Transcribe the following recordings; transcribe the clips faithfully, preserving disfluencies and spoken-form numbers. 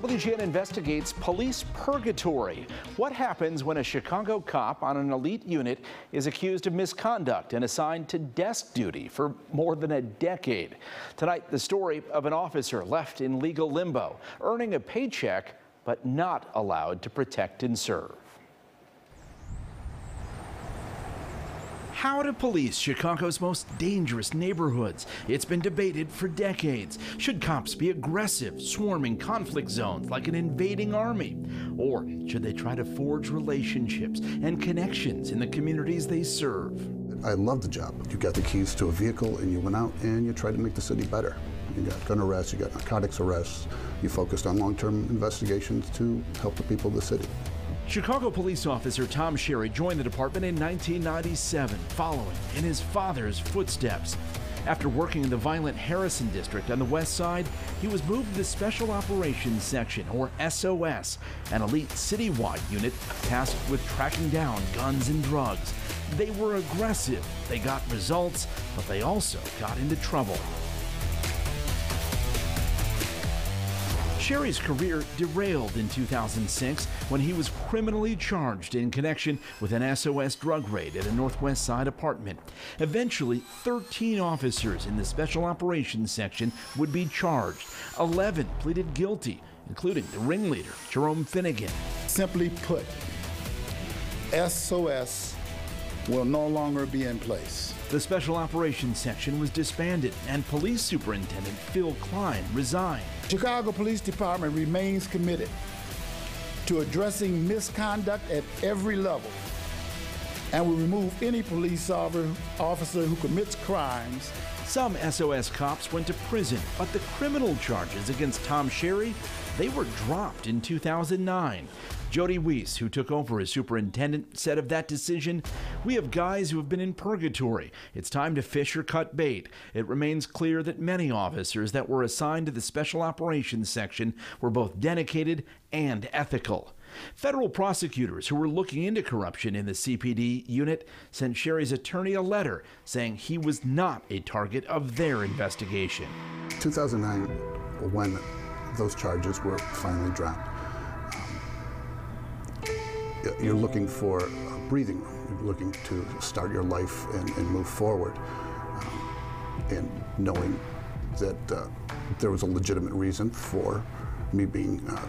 W G N investigates police purgatory. What happens when a Chicago cop on an elite unit is accused of misconduct and assigned to desk duty for more than a decade? Tonight, the story of an officer left in legal limbo, earning a paycheck but not allowed to protect and serve. How to police Chicago's most dangerous neighborhoods. It's been debated for decades. Should cops be aggressive, swarming conflict zones like an invading army? Or should they try to forge relationships and connections in the communities they serve? I love the job. You got the keys to a vehicle and you went out and you tried to make the city better. You got gun arrests, you got narcotics arrests. You focused on long-term investigations to help the people of the city. Chicago police officer Tom Sherry joined the department in nineteen ninety-seven, following in his father's footsteps. After working in the violent Harrison district on the west side, he was moved to the Special Operations Section, or S O S, an elite citywide unit tasked with tracking down guns and drugs. They were aggressive, they got results, but they also got into trouble. Sherry's career derailed in two thousand six when he was criminally charged in connection with an S O S drug raid at a Northwest Side apartment. Eventually, thirteen officers in the Special Operations Section would be charged. eleven pleaded guilty, including the ringleader, Jerome Finnegan. Simply put, S O S will no longer be in place. The Special Operations Section was disbanded and Police Superintendent Phil Klein resigned. Chicago Police Department remains committed to addressing misconduct at every level and will remove any police officer who commits crimes. Some S O S cops went to prison, but the criminal charges against Tom Sherry, they were dropped in two thousand nine. Jody Weiss, who took over as superintendent, said of that decision, "We have guys who have been in purgatory. It's time to fish or cut bait. It remains clear that many officers that were assigned to the Special Operations Section were both dedicated and ethical." Federal prosecutors who were looking into corruption in the C P D unit sent Sherry's attorney a letter saying he was not a target of their investigation. two thousand nine, when those charges were finally dropped, um, you're looking for a breathing room. You're looking to start your life and, and move forward, um, and knowing that uh, there was a legitimate reason for me being uh,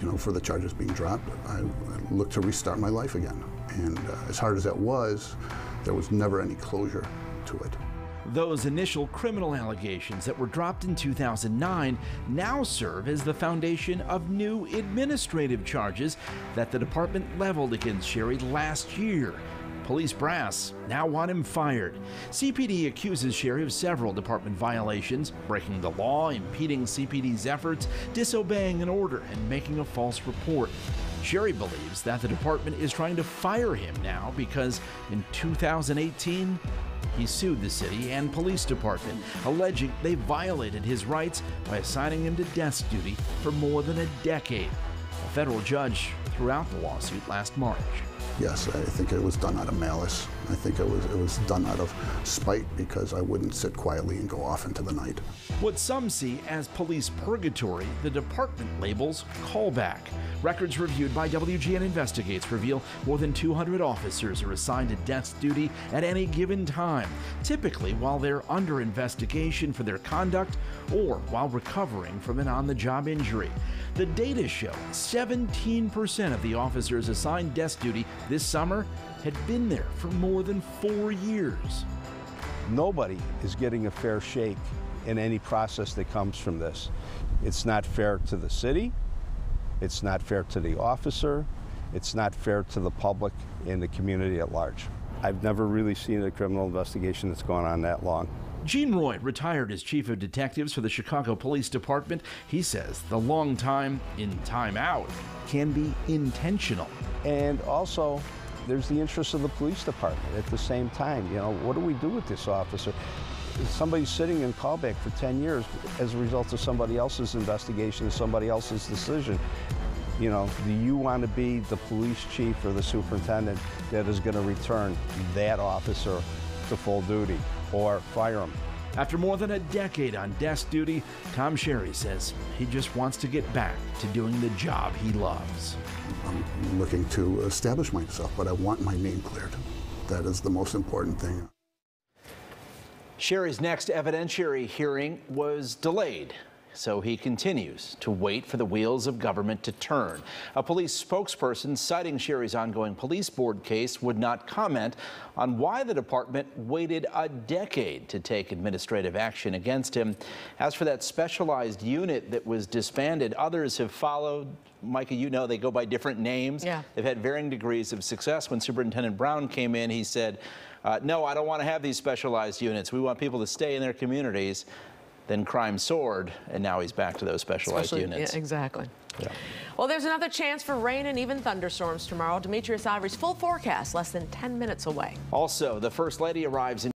you know, for the charges being dropped, I looked to restart my life again. And uh, as hard as that was, there was never any closure to it. Those initial criminal allegations that were dropped in two thousand nine now serve as the foundation of new administrative charges that the department leveled against Sherry last year. Police brass now want him fired. C P D accuses Sherry of several department violations, breaking the law, impeding C P D's efforts, disobeying an order, and making a false report. Sherry believes that the department is trying to fire him now because in two thousand eighteen, he sued the city and police department, alleging they violated his rights by assigning him to desk duty for more than a decade. A federal judge threw out the lawsuit last March. Yes, I think it was done out of malice. I think it was, it was done out of spite because I wouldn't sit quietly and go off into the night. What some see as police purgatory, the department labels callback. Records reviewed by W G N Investigates reveal more than two hundred officers are assigned to desk duty at any given time, typically while they're under investigation for their conduct or while recovering from an on-the-job injury. The data show seventeen percent of the officers assigned desk duty this summer had been there for more than four years. Nobody is getting a fair shake in any process that comes from this. It's not fair to the city. It's not fair to the officer. It's not fair to the public and the community at large. I've never really seen a criminal investigation that's gone on that long. Gene Royd retired as chief of detectives for the Chicago Police Department. He says the long time in, time out can be intentional. And also, there's the interest of the police department at the same time. You know, what do we do with this officer? Somebody's sitting in callback for ten years as a result of somebody else's investigation, somebody else's decision. You know, do you want to be the police chief or the superintendent that is going to return that officer to full duty or fire him? After more than a decade on desk duty, Tom Sherry says he just wants to get back to doing the job he loves. I'm looking to establish myself, but I want my name cleared. That is the most important thing. Sherry's next evidentiary hearing was delayed, so he continues to wait for the wheels of government to turn. A police spokesperson citing Sherry's ongoing police board case would not comment on why the department waited a decade to take administrative action against him. As for that specialized unit that was disbanded, others have followed. Micah, you know, they go by different names. Yeah. They've had varying degrees of success. When Superintendent Brown came in, he said, uh, no, I don't want to have these specialized units. We want people to stay in their communities. Then crime soared, and now he's back to those specialized Especially, units. Yeah, exactly. Yeah. Well, there's another chance for rain and even thunderstorms tomorrow. Demetrius Ivory's full forecast less than ten minutes away. Also, the First Lady arrives in